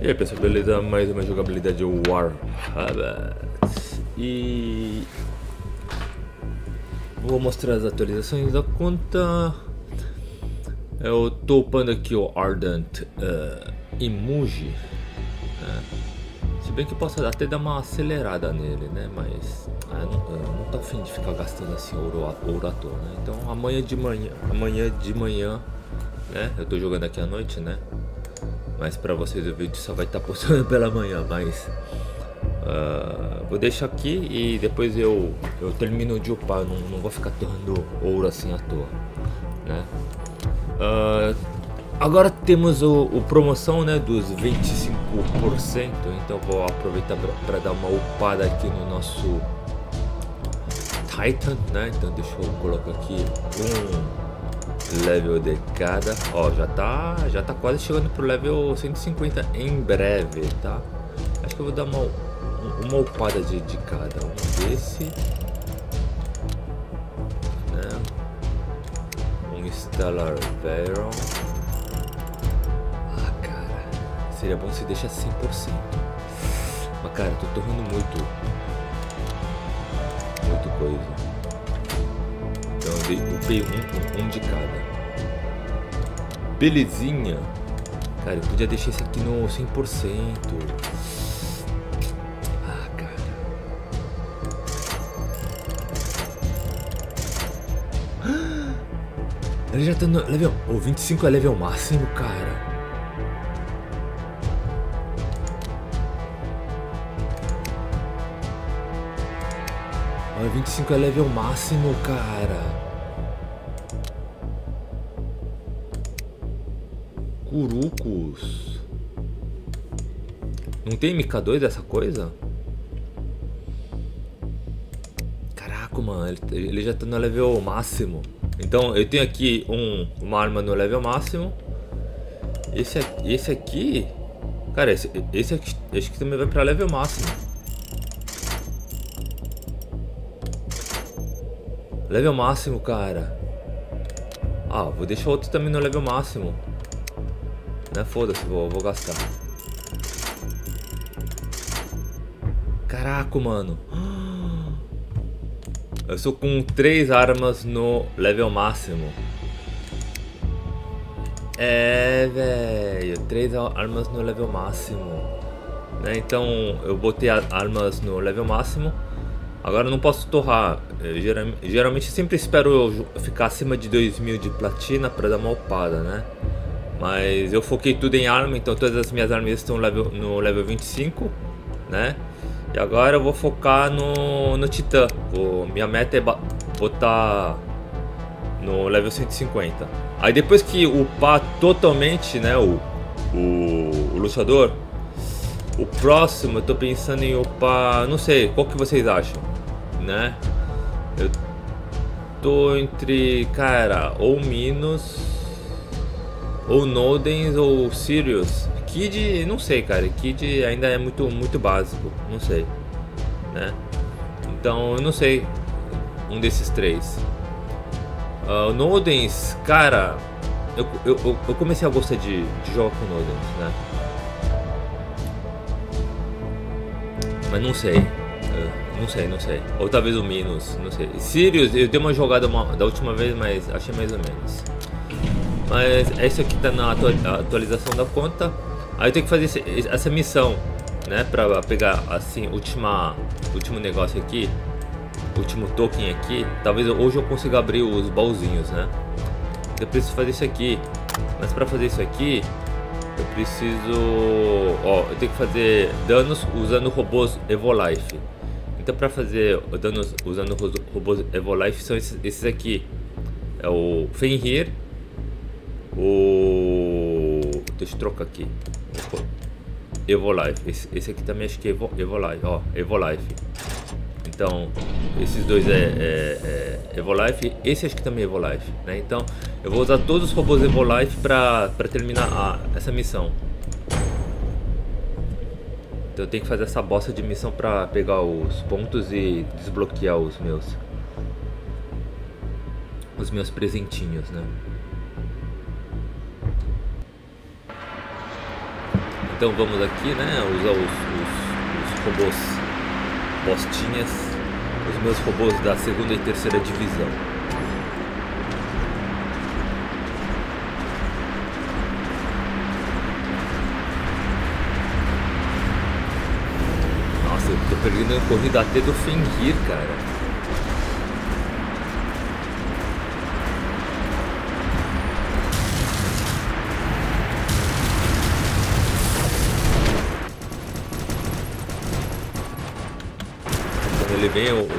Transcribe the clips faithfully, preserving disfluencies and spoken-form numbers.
E aí pessoal, beleza? Mais uma jogabilidade War Robots. E vou mostrar as atualizações da conta. Eu tô upando aqui o Ardent uh, Imugi, né? Se bem que eu posso até dar uma acelerada nele, né? Mas ah, eu não, eu não tô afim de ficar gastando assim ouro à toa, né? Então amanhã de manhã, amanhã de manhã, né? Eu tô jogando aqui à noite, né? Mas pra vocês o vídeo só vai estar tá postando pela manhã, mas uh, vou deixar aqui e depois eu, eu termino de upar, não, não vou ficar torrando ouro assim à toa, né? Uh, agora temos o, o promoção, né, dos vinte e cinco por cento, então vou aproveitar para dar uma upada aqui no nosso Titan, né? Então deixa eu colocar aqui um level de cada, ó, já tá, já tá quase chegando pro level cento e cinquenta em breve, tá? Acho que eu vou dar uma, uma upada de, de cada um desse, né? Um Stellar Veron. Ah, cara, seria bom se deixar cem por cento. Mas cara, tô torrando muito, muito coisa. O P um com um de cada. Belezinha. Cara, eu podia deixar esse aqui no cem por cento. Ah, cara. Ele já tá no level... O oh, vinte e cinco é level máximo, cara. O vinte e cinco é level máximo, cara. Curucos. Não tem M K dois dessa coisa? Caraca, mano, ele, ele já tá no level máximo. Então eu tenho aqui um, uma arma no level máximo. Esse, esse aqui. Cara, esse, esse aqui acho que também vai pra level máximo. Level máximo, cara. Ah, vou deixar outro também no level máximo. Né, foda-se, vou, vou gastar. Caraca, mano. Eu sou com três armas no level máximo. É, velho. Três armas no level máximo, né? Então eu botei armas no level máximo. Agora eu não posso torrar. Eu, geralmente, geralmente sempre espero eu ficar acima de dois mil de platina para dar uma upada, né? Mas eu foquei tudo em arma, então todas as minhas armas estão level, no level vinte e cinco, né? E agora eu vou focar no, no Titã. Vou, minha meta é botar no level cento e cinquenta. Aí depois que upar totalmente, né, o, o, o Luchador, o próximo eu tô pensando em upar, não sei, qual que vocês acham, né? Eu tô entre, cara, ou Minos... ou Nodens ou Sirius. Kid, não sei, cara. Kid ainda é muito, muito básico. Não sei, né? Então, eu não sei. Um desses três. Uh, Nodens, cara. Eu, eu, eu comecei a gostar de, de jogar com Nodens, né? Mas não sei. Uh, não sei, não sei. Ou talvez o Minos, não sei. Sirius, eu dei uma jogada uma, da última vez, mas achei mais ou menos. Mas esse aqui tá na atualização da conta. Aí eu tenho que fazer esse, essa missão, né? Pra pegar assim, última, último negócio aqui, último token aqui. Talvez hoje eu consiga abrir os baúzinhos, né? Eu preciso fazer isso aqui. Mas pra fazer isso aqui, eu preciso... Ó, eu tenho que fazer danos usando robôs Evolife. Então pra fazer danos usando robôs Evolife são esses, esses aqui. É o Fenrir. O... Deixa eu trocar aqui. Evolife. Esse, esse aqui também acho que é Evo, Evolife. Ó, Evolife. Então, esses dois é, é, é Evolife. Esse acho que também é Evolife, né? Então, eu vou usar todos os robôs Evolife pra, pra terminar a, essa missão. Então, eu tenho que fazer essa bosta de missão pra pegar os pontos e desbloquear os meus... Os meus presentinhos, né? Então vamos aqui, né, usar os, os, os robôs postinhas, os meus robôs da segunda e terceira divisão. Nossa, eu tô perdendo a corrida até do Fenrir, cara. Ele vem, eu uso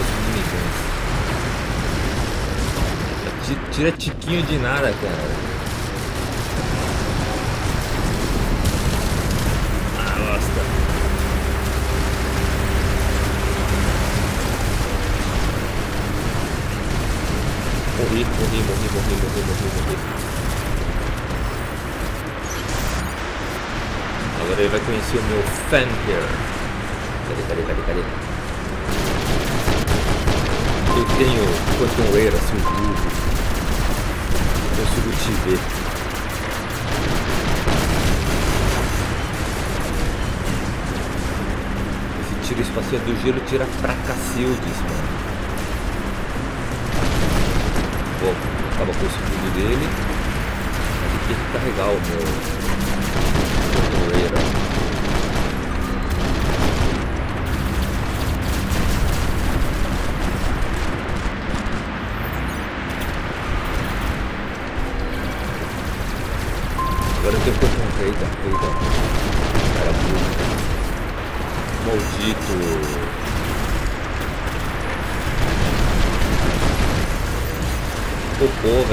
os miniguns. Tira tiquinho de nada, cara. Morri, morri, morri, morri, morri, morri, morri. Agora ele vai conhecer o meu Fender. Cadê, cadê, cadê, cadê? Eu tenho Quantum Wair, assim, tudo. Eu consigo te ver. Esse tiro espacial do gelo tira pra cacildes, mano. Acaba com o escudo dele. Mas tem que carregar o meu motoreira. Agora eu tenho que encontrar. Eita, eita. Cara, maldito. Pô, velho.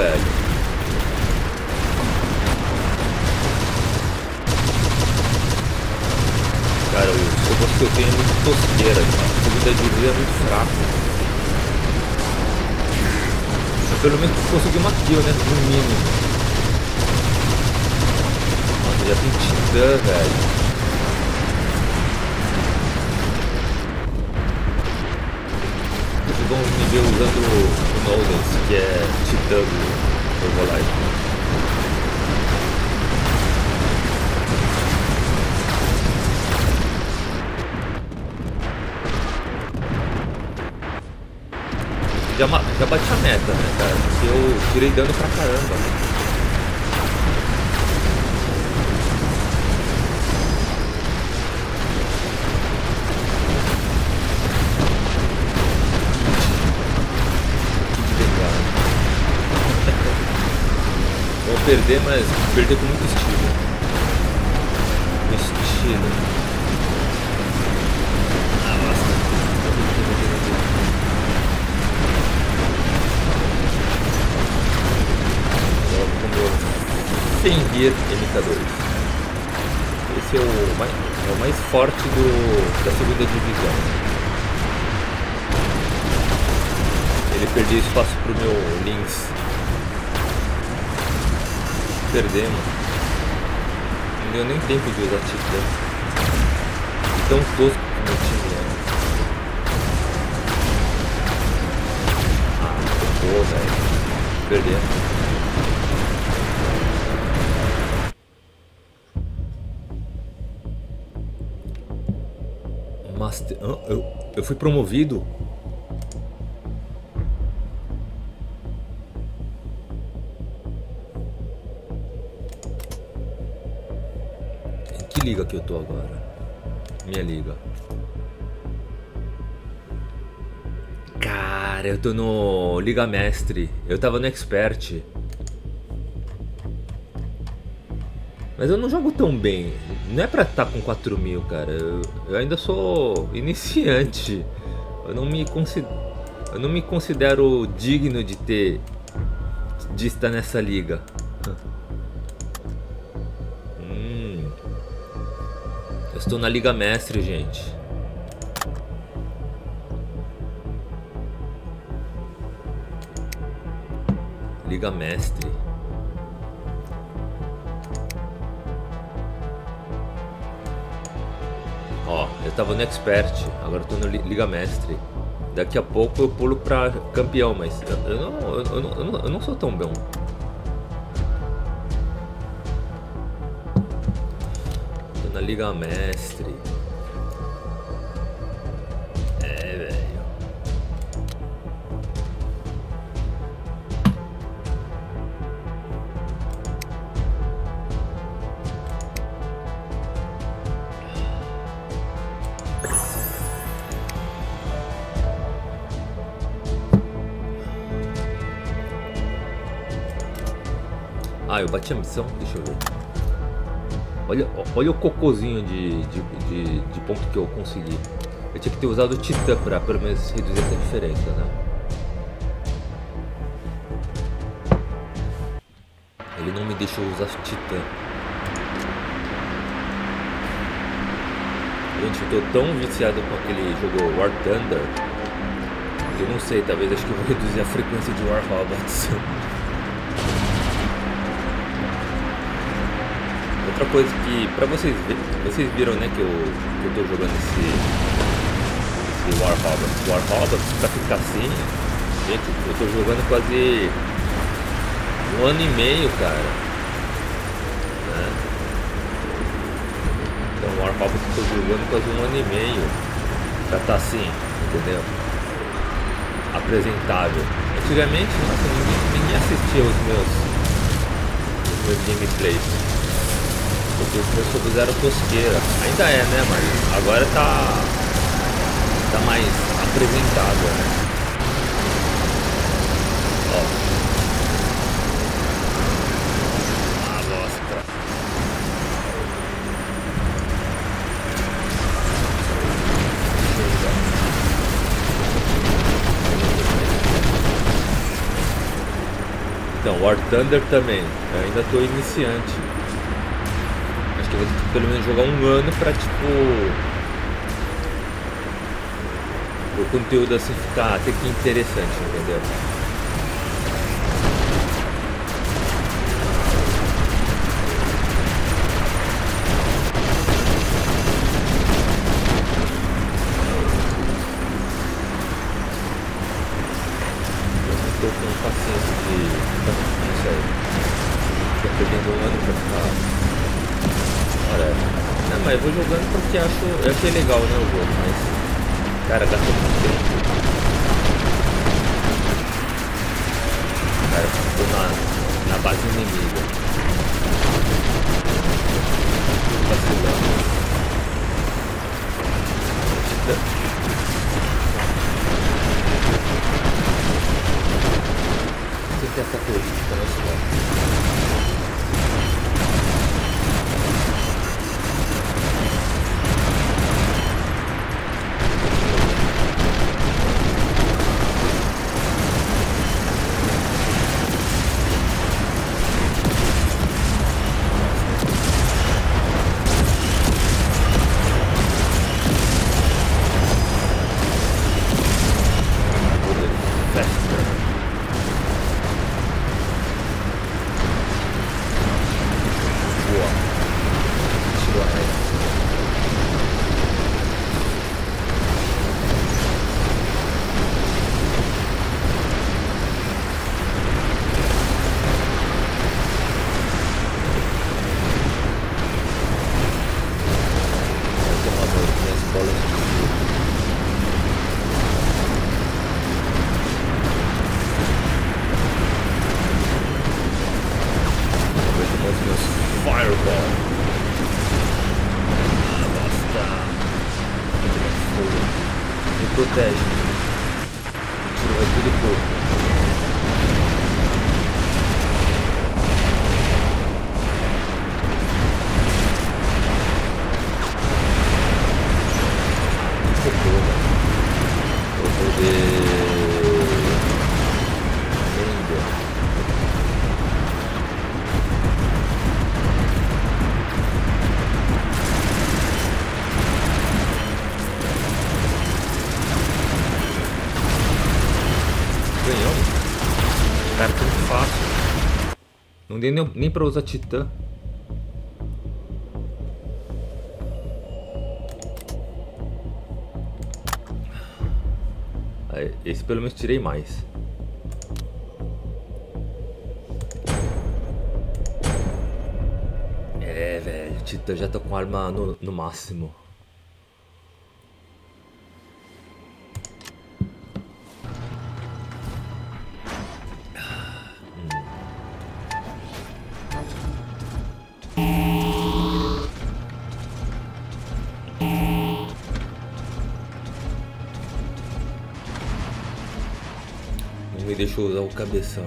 Cara, o robô que eu tenho é muito tosqueira, cara. O comida de vida é muito fraco. Pelo menos consegui uma kill, né? No mínimo. Nossa, já tem Titan, velho. Vamos me ver usando o Nodens, que é Titan do Evolife. Já, já bati a meta, né, cara? Porque eu tirei dano pra caramba. Perder, mas perder com muito estilo. Com estilo. Ah, nossa. Fenrir M K dois. Esse é o mais, é o mais forte do, da segunda divisão. Ele perdeu espaço pro meu Lynx. Perdemos. Não deu nem tempo de usar Titan. Tão tosco que meu time é. Ah, tocou, velho. Perdemos. Master... Ah, eu, eu fui promovido? Liga que eu tô agora. Minha liga. Cara, eu tô no Liga Mestre. Eu tava no Expert. Mas eu não jogo tão bem. Não é pra estar com quatro mil, cara. Eu, eu ainda sou iniciante. Eu não me considero... Eu não me considero digno de ter... De estar nessa liga. Estou na Liga Mestre, gente. Liga Mestre. Eu tava no Expert, agora eu tô no Liga Mestre. Daqui a pouco eu pulo pra campeão, mas eu não, eu não, eu não, eu não sou tão bom. Tô na Liga Mestre. É, velho. Ah, eu bati a missão, deixa eu ver. Olha, olha o cocôzinho de, de, de, de ponto que eu consegui. Eu tinha que ter usado o Titan pra pelo menos reduzir essa diferença, né? Ele não me deixou usar o Titan. Gente, eu tô tão viciado com aquele jogo War Thunder. Eu não sei, talvez acho que eu vou reduzir a frequência de War Robots. Outra coisa que, pra vocês verem, vocês viram, né, que eu, que eu tô jogando esse, esse War Robots, War Robots, pra ficar assim, gente, eu tô jogando quase um ano e meio, cara, né? Então War Robots eu tô jogando quase um ano e meio, pra tá assim, entendeu? Apresentável. Antigamente, nossa, ninguém, ninguém assistia os meus, os meus gameplays. Porque o meu Sub-Zero tosqueira. Ainda é, né, mas agora tá, tá mais apresentável, né? Ó. Ah, bosta. Então, War Thunder também. Eu ainda tô iniciante. Eu vou pelo menos jogar um ano pra, tipo, o conteúdo assim ficar até que interessante, entendeu? Eu tô com paciência de... Não sei. Tô perdendo um ano pra ficar... Não, mas eu vou jogando porque acho, eu achei legal, né, o jogo, mas, cara, gastou muito tempo. Cara, ficou na, na base inimiga. Vacilando. Você tem essa política, né? Nem, nem pra usar Titã. Esse pelo menos tirei mais. É, velho, o Titan já tá com arma no, no máximo. Deixa eu usar o cabeção.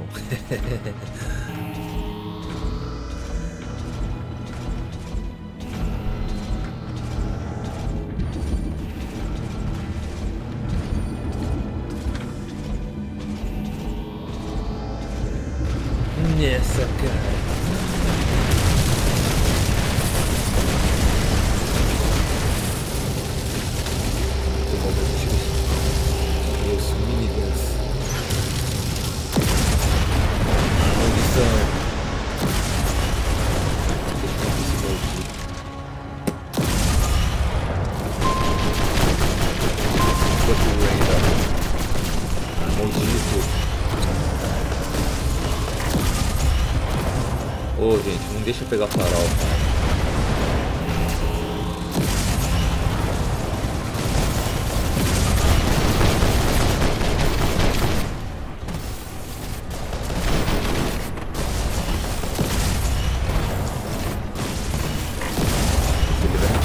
Nessa, cara. Deixa eu pegar farol, ele vai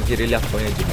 atirar ele apanha demais.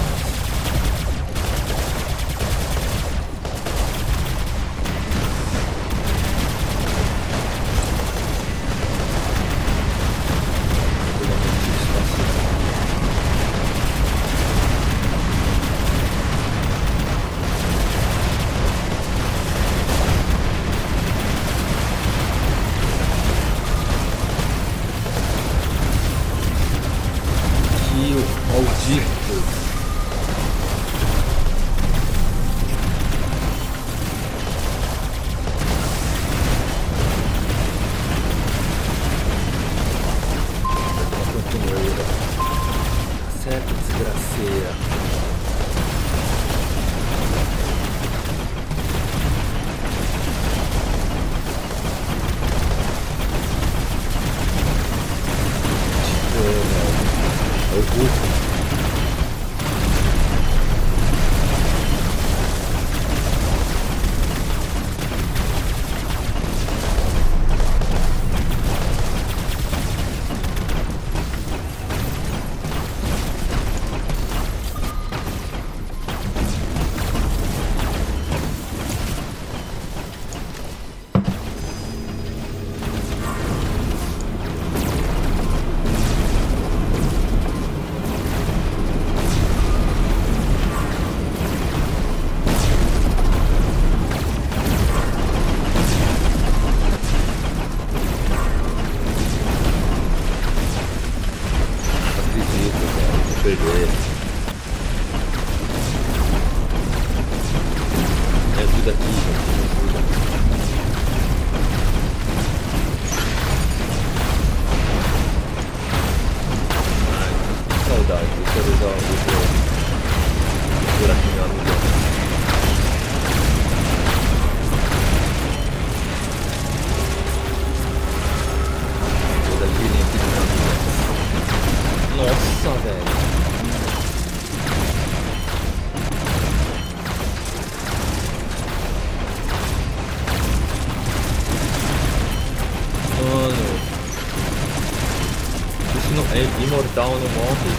mortal no monte.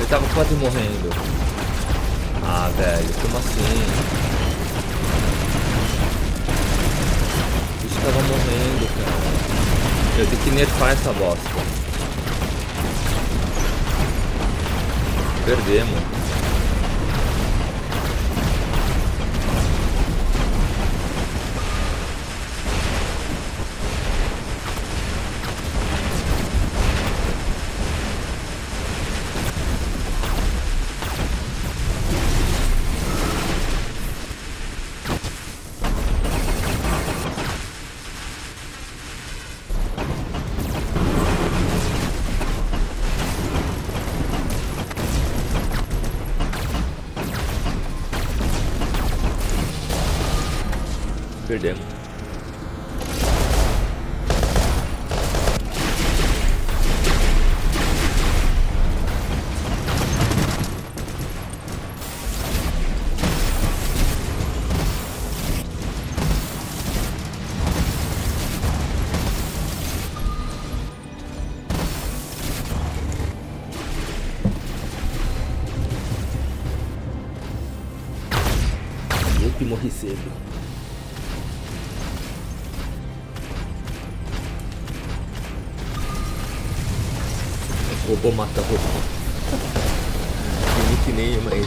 Eu tava quase morrendo. Ah, velho, como assim? Eu tava morrendo, cara. Eu tenho que nerfar essa bosta. Perdemos. Perdemos. Eu que morri cedo. Robô mata robô. Que nem, mas...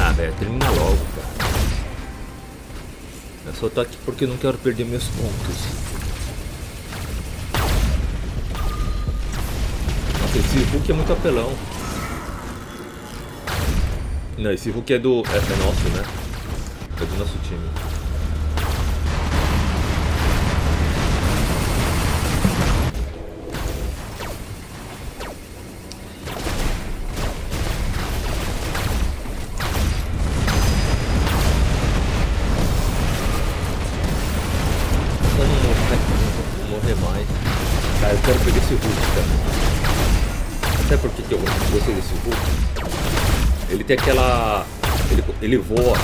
Ah, velho, termina logo, cara. Eu só tô aqui porque não quero perder meus pontos. Nossa, esse Hulk é muito apelão. Não, esse Hulk é do... É, é nosso, né? É do nosso time. Ele tem aquela... Ele, ele voa.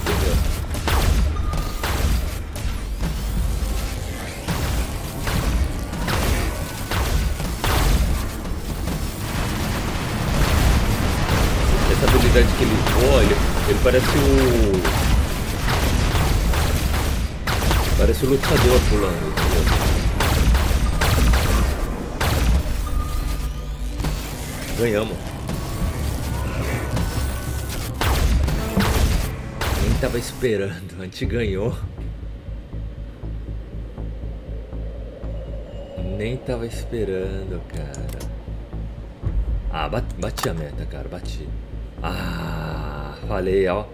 Entendeu? Essa habilidade que ele voa, ele, ele parece o... Parece o Luchador pulando, entendeu? Ganhamos. Tava esperando, a gente ganhou. Nem tava esperando, cara. Ah, bati, bati a meta, cara, bati. Ah, falei, ó.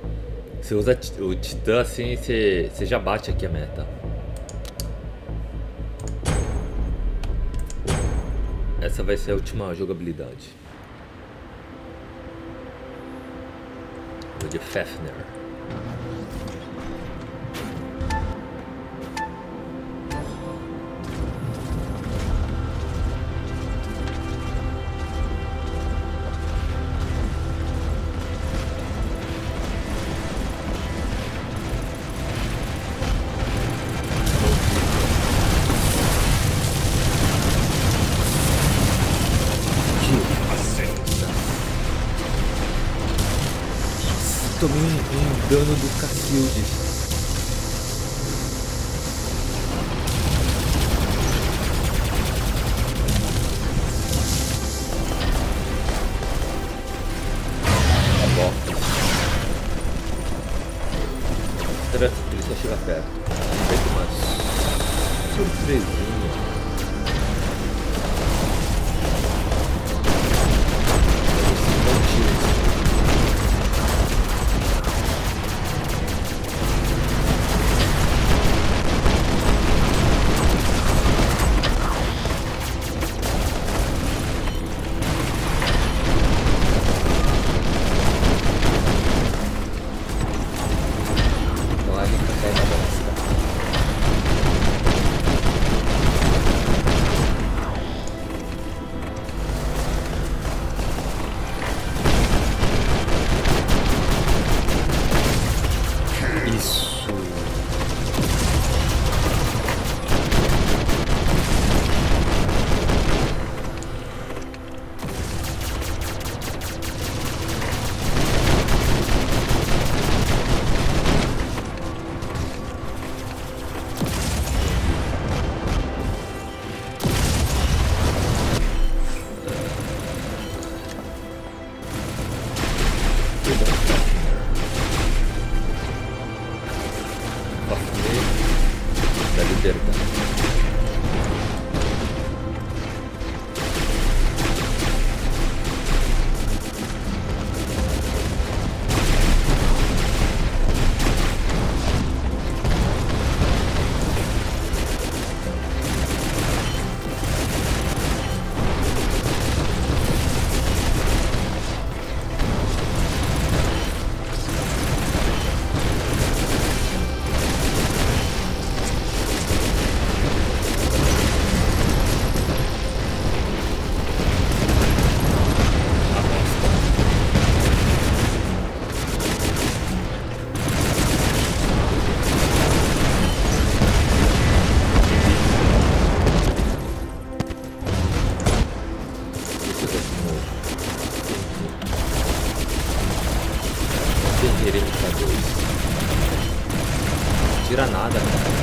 Você usa o Titã assim, você, você já bate aqui a meta. Essa vai ser a última jogabilidade. Vou de Fafnir. Tomei um, um dano do Cacilde. Tá bom. Tranquilo, ele só chega perto. Feito uma surpresinha. tira nada, cara.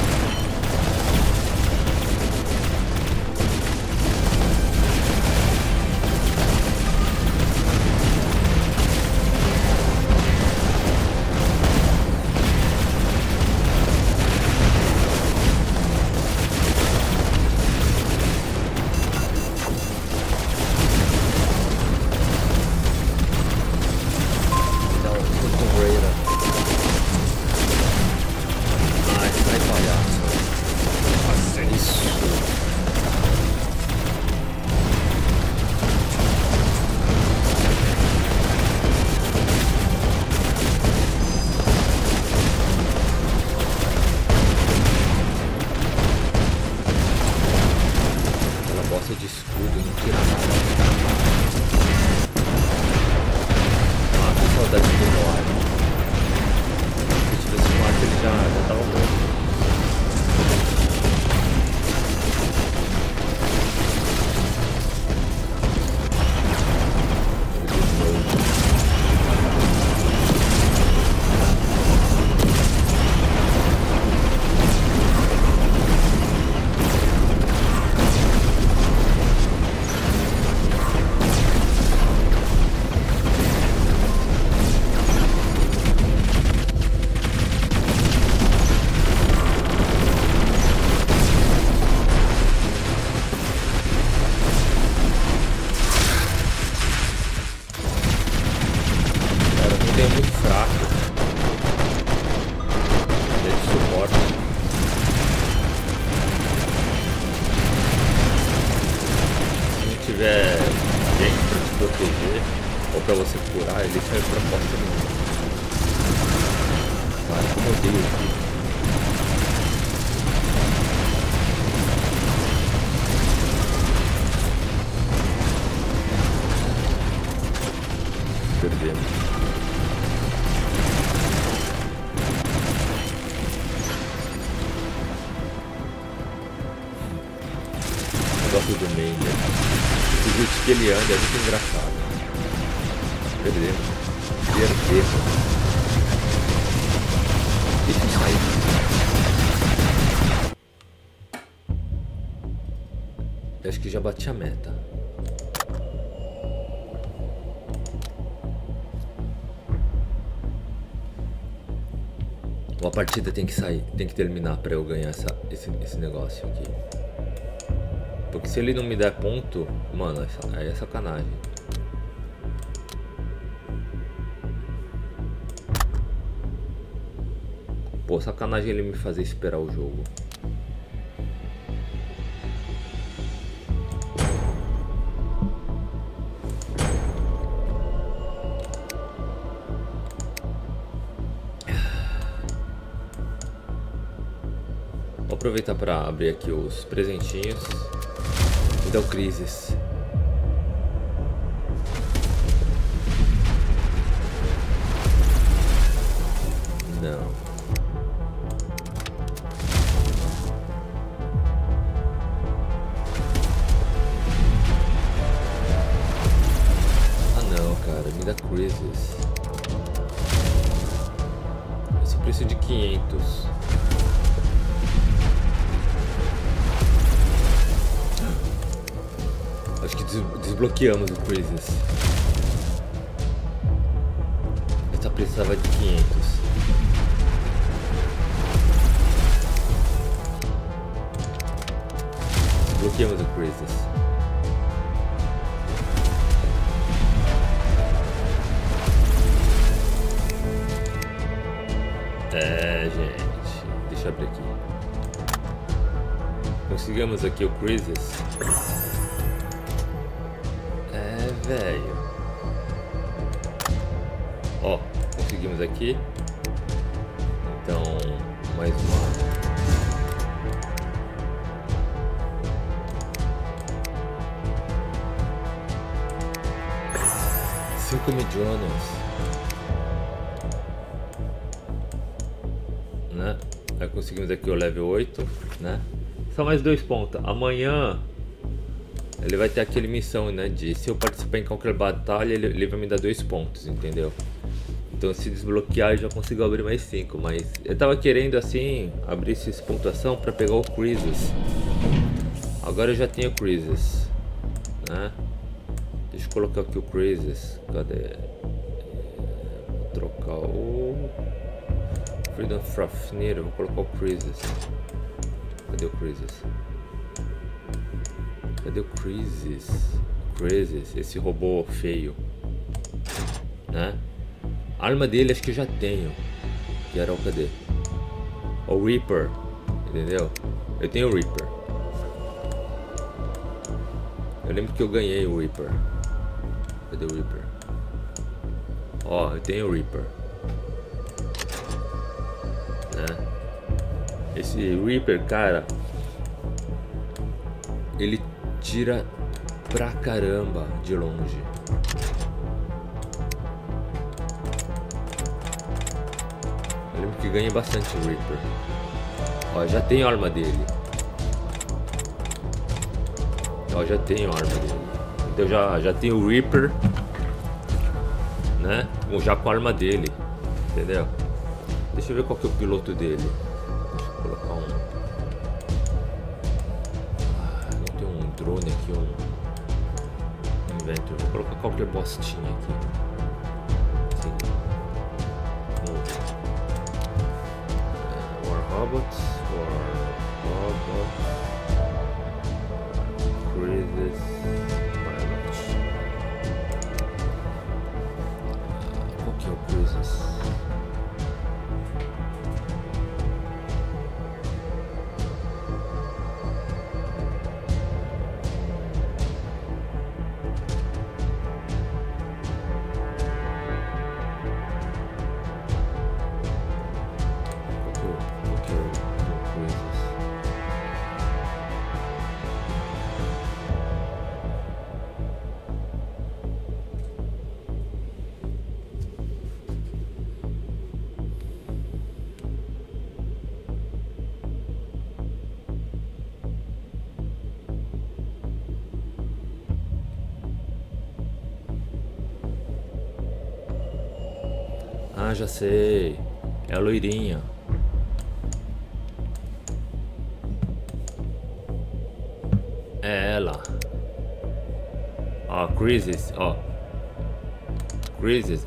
Que ele anda é muito engraçado. Perdeu. Perdeu. Deixa eu sair. Acho que já bati a meta. Uma partida tem que sair, tem que terminar para eu ganhar essa, esse, esse negócio aqui. Porque se ele não me der ponto, mano, aí é sacanagem. Pô, sacanagem ele me fazer esperar o jogo. Vou aproveitar para abrir aqui os presentinhos. Então, Crisis. Não. Ah, não, cara. Me dá Crisis. Eu só preciso de quinhentos. Acho que des desbloqueamos o Crisis. Eu só precisava de quinhentos. Desbloqueamos o Crisis. É, gente. Deixa eu abrir aqui. Conseguimos aqui o Crisis. Velho, ó, conseguimos aqui. Então, mais uma. Cinco milhões, né? Aí conseguimos aqui o level oito, né? Só mais dois pontos. Amanhã ele vai ter aquele missão, né, de se eu participar em qualquer batalha, ele, ele vai me dar dois pontos, entendeu? Então se desbloquear eu já consigo abrir mais cinco, mas eu tava querendo assim abrir essa pontuação para pegar o Crisis. Agora eu já tenho o Crisis, né? Deixa eu colocar aqui o Crisis. Cadê? Vou trocar o Freedom Fafnir, vou colocar o Crisis. Cadê o Crisis? Cadê o Crisis? Crisis, esse robô feio, né? A arma dele acho que eu já tenho. Que era o cadê? O Reaper, entendeu? Eu tenho o Reaper. Eu lembro que eu ganhei o Reaper. Cadê o Reaper? Ó, eu tenho o Reaper, né? Esse Reaper, cara, ele tira pra caramba de longe. Eu lembro que ganhei bastante o Reaper. Ó, já tenho a arma dele. Ó, já tenho a arma dele. Então já, já tenho o Reaper, né? Já com a arma dele. Entendeu? Deixa eu ver qual que é o piloto dele. Deixa eu colocar um. Ah, não tem um drone aqui, um. Um inventor. Vou colocar qualquer bostinha aqui. Robots, War Robots, Crisis, Minos. Qual que é o Crisis? Ah, já sei. É a loirinha. É ela. Ó, Crisis, ó. Crisis.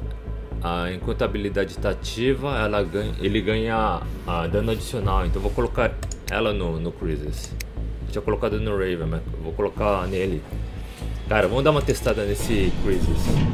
Ah, enquanto a habilidade está ativa, ela ganha, ele ganha ah, dano adicional. Então vou colocar ela no, no Crisis. Tinha colocado no Raven, mas vou colocar nele. Cara, vamos dar uma testada nesse Crisis.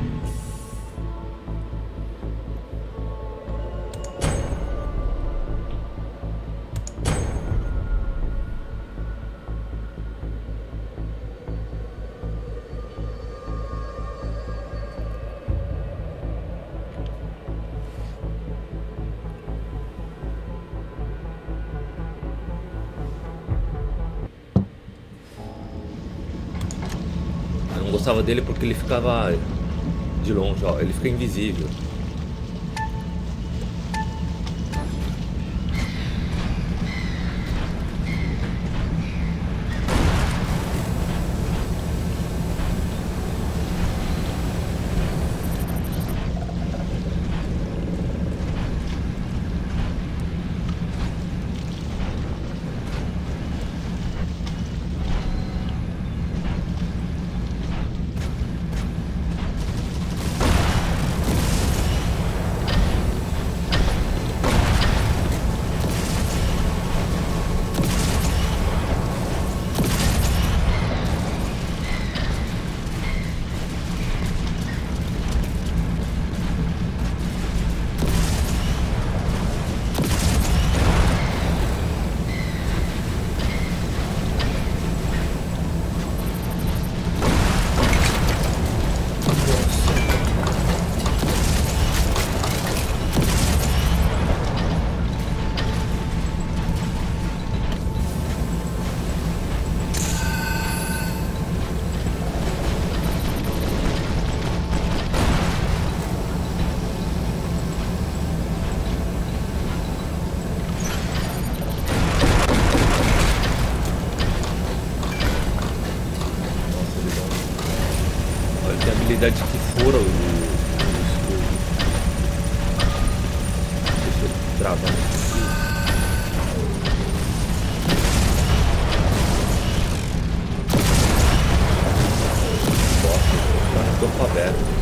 Gostava dele porque ele ficava de longe, ó, ele fica invisível. Que fora o escudo. trava. Bota, tá no corpo aberto.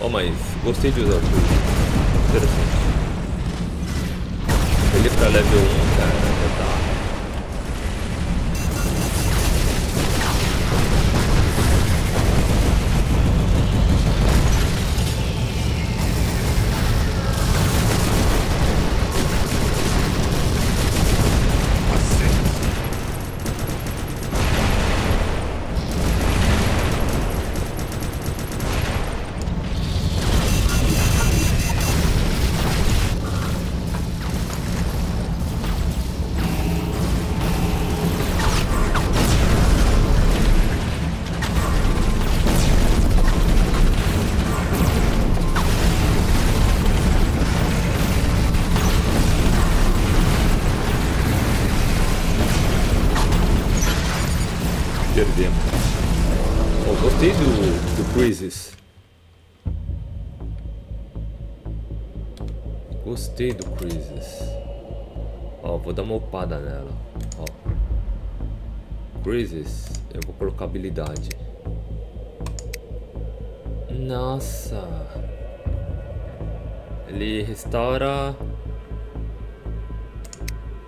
Ó, oh, mas gostei de usar tudo. Interessante. Ele pra level um, cara, já tá. Crisis. Gostei do Crisis. Ó, vou dar uma upada nela. Ó. Crisis, eu vou colocar habilidade. Nossa. Ele restaura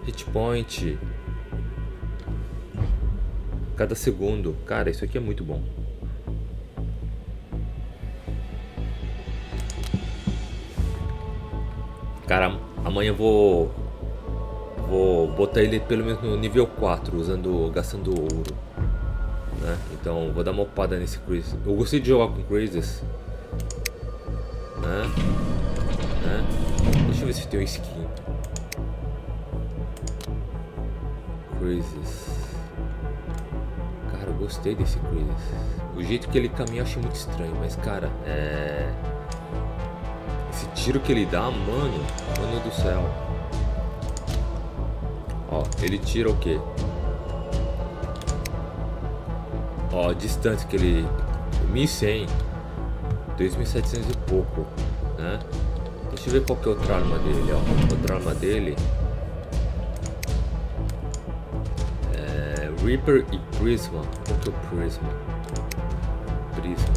hit point cada segundo. Cara, isso aqui é muito bom. Cara, amanhã eu vou vou botar ele pelo menos no nível quatro, usando, gastando ouro, né? Então vou dar uma opada nesse Crisis. Eu gostei de jogar com Crisis, né? né? Deixa eu ver se tem um skin Crisis. Cara, eu gostei desse Crisis. O jeito que ele caminha eu achei muito estranho, mas cara, é... esse tiro que ele dá, mano, mano do céu. Ó, ele tira o quê? Ó, a distância que ele... mil e cem. dois mil e setecentos e pouco, né? Deixa eu ver qual que é outra arma dele, ó. Outra arma dele... é... Reaper e Prisma. Qual que é o Prisma? Prisma.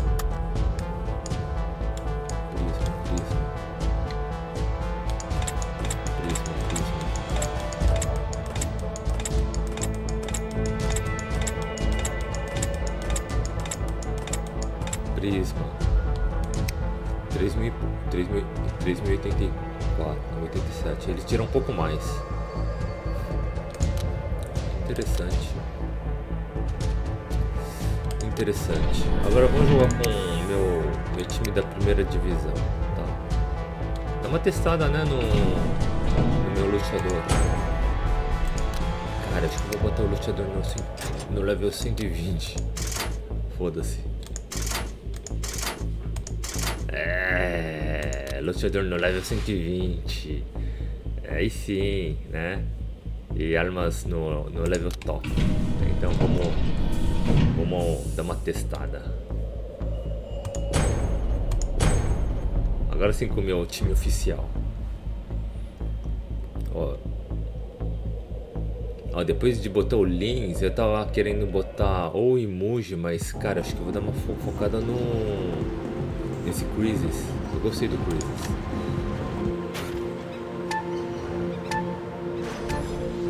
Prisma três mil e oitenta e quatro, oitenta e sete, ele tira um pouco mais. Interessante. Interessante. Agora vamos jogar com o meu, meu time da primeira divisão, tá? Dá uma testada, né, no, no meu luchador. Cara, acho que eu vou botar o luchador no, no level cento e vinte. Foda-se. É... Luchador no level cento e vinte. Aí sim, né? E armas no, no level top. Então vamos, vamos dar uma testada. Agora sim com o meu time oficial. Ó. Ó, depois de botar o Lynx, eu tava querendo botar ou o Imugi, mas cara, acho que eu vou dar uma fo focada no... nesse Crisis. Eu gostei do Crisis.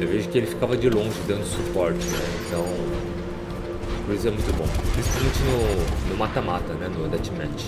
Eu vejo que ele ficava de longe dando suporte, né? Então o Crisis é muito bom. Principalmente no mata-mata, né? No deathmatch.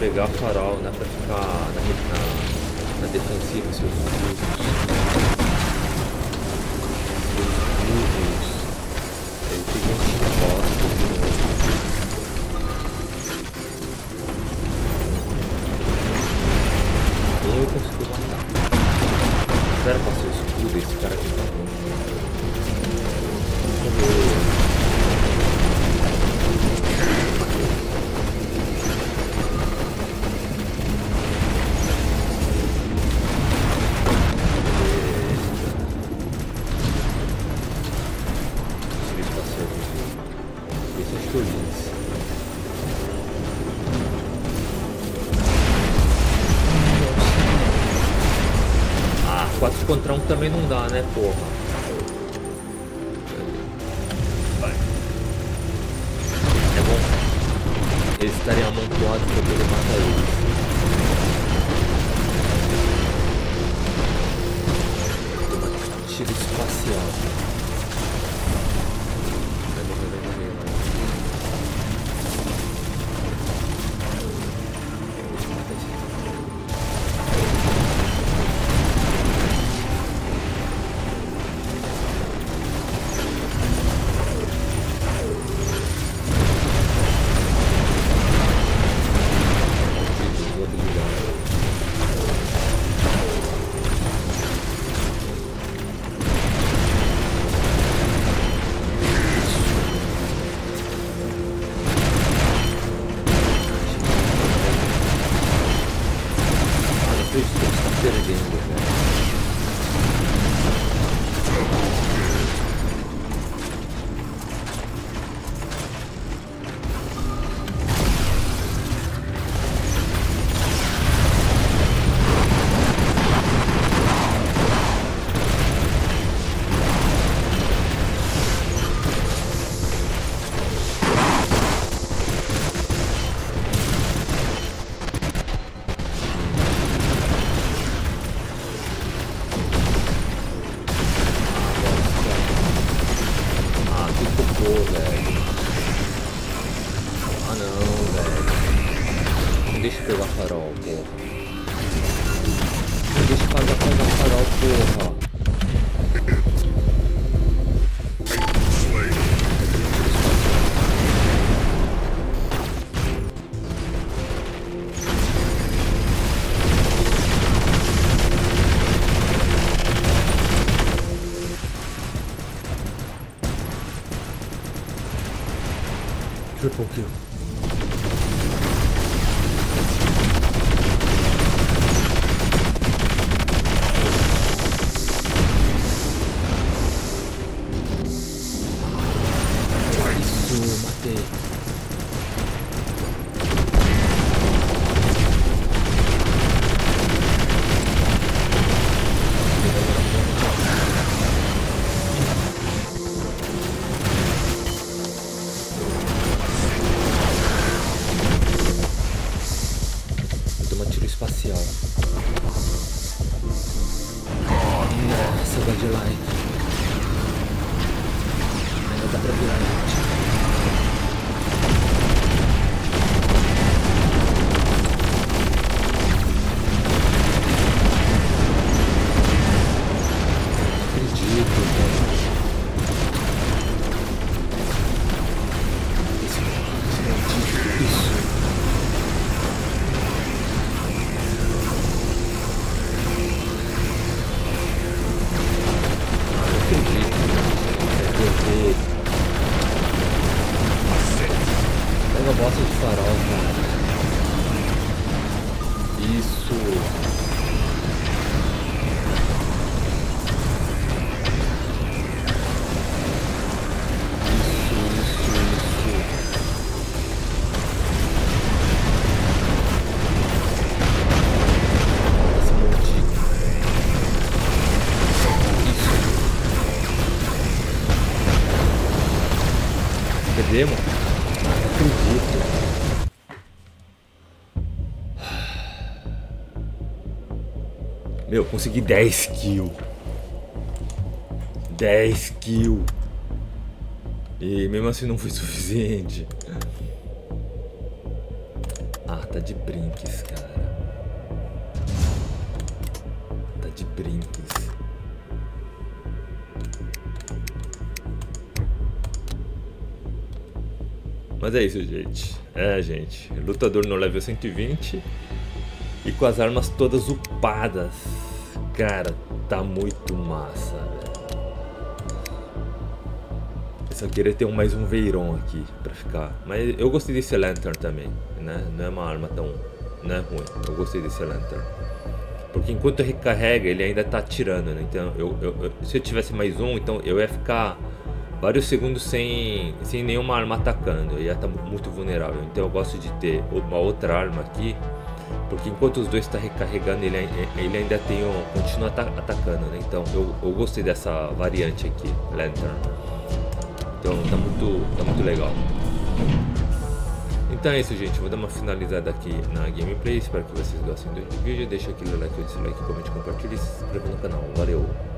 Pegar farol, né? Pra ficar na, na, na defensiva, seus muros. Ele fica um tiro forte. E eu consigo matar. Espera pra ser escudo esse cara aqui tá bom. Contra um também não dá, né, porra? Vai. É bom. Eles estarem amontoados pra poder matar eles. Toma tiro espacial. Vai, vai, vai, vai, vai. Deixa eu matar esse. Triple kill. propriamente. Perdemos? Não acredito. Meu, consegui dez kills. dez kills. E mesmo assim não foi suficiente. Ah, tá de brinques, cara. Tá de brinques. Mas é isso, gente. É, gente. Lutador no level cento e vinte. E com as armas todas upadas. Cara, tá muito massa, velho. Eu só queria ter um, mais um Veiron aqui pra ficar. Mas eu gostei desse Lantern também, né? Não é uma arma tão... Não é ruim. Eu gostei desse Lantern. Porque enquanto recarrega, ele ainda tá atirando, né? Então, eu, eu, eu, se eu tivesse mais um, então eu ia ficar... vários segundos sem, sem nenhuma arma atacando, e ela tá muito vulnerável. Então eu gosto de ter uma outra arma aqui, porque enquanto os dois estão tá recarregando, ele, ele ainda tem um, continua atacando, né? Então eu, eu gostei dessa variante aqui, Lantern. Então tá muito, tá muito legal. Então é isso, gente, vou dar uma finalizada aqui na gameplay. Espero que vocês gostem do vídeo. Deixa aquele like, o dislike, comente, compartilhe e se inscreva no canal. Valeu!